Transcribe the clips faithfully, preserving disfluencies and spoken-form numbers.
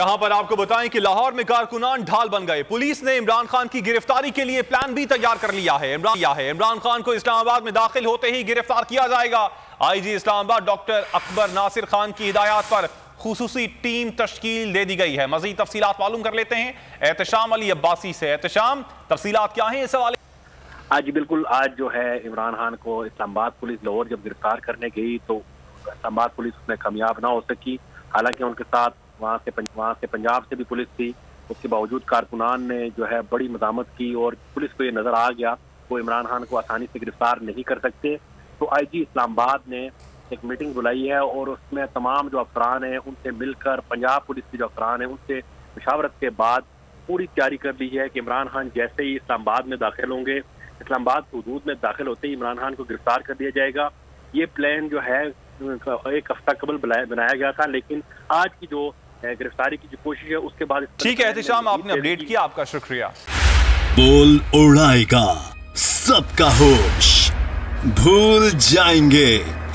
यहाँ पर आपको बताएं कि लाहौर में कारकुनान ढाल बन गए। पुलिस ने इमरान खान की गिरफ्तारी के लिए प्लान भी तैयार कर लिया है। इमरान खान को इस्लामाबाद में दाखिल होते ही गिरफ्तार किया जाएगा। I G Islamabad doctor Akbar Nasir Khan की हिदायत पर खुसूसी टीम तश्कील दे दी गई है। मज़ीद तफसीलात मालूम कर लेते हैं एहतेशाम अली अब्बासी से। एहतेशाम, तफसीलात क्या है इस हवाले? आज बिल्कुल, आज जो है इमरान खान को इस्लामाबाद पुलिस लाहौर जब गिरफ्तार करने गई तो इस्लामाबाद पुलिस उसमें कामयाब ना हो सकी। हालांकि उनके साथ वहाँ से वहाँ से पंजाब से भी पुलिस थी। उसके बावजूद कारकुनान ने जो है बड़ी मज़ामत की और पुलिस को ये नज़र आ गया वो इमरान खान को आसानी से गिरफ्तार नहीं कर सकते। तो आईजी इस्लामाबाद ने एक मीटिंग बुलाई है और उसमें तमाम जो अफसरान हैं उनसे मिलकर, पंजाब पुलिस के जो अफसरान हैं उनसे मशावरत के बाद पूरी तैयारी कर ली है कि इमरान खान जैसे ही इस्लामाबाद में दाखिल होंगे, इस्लामाबाद हदूद में दाखिल होते ही इमरान खान को गिरफ्तार कर दिया जाएगा। ये प्लान जो है एक हफ्ता कबल बनाया गया था, लेकिन आज की जो गिरफ्तारी की जो कोशिश है उसके बाद। ठीक है एहतेशाम, आपने अपडेट किया, आपका शुक्रिया। बोल उड़ाएगा सबका होश, भूल जाएंगे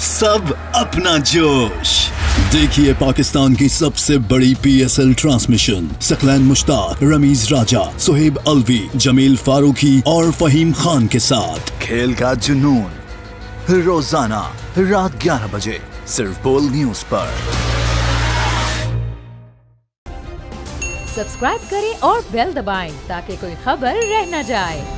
सब अपना जोश। देखिए पाकिस्तान की सबसे बड़ी P S L transmission. Saqlain Mushtaq, Rameez Raja, Sohaib Alvi, Jameel Farooqui और फहीम खान के साथ खेल का जुनून, रोजाना रात ग्यारह बजे सिर्फ बोल न्यूज पर। सब्सक्राइब करें और बेल दबाएं ताकि कोई खबर रह न जाए।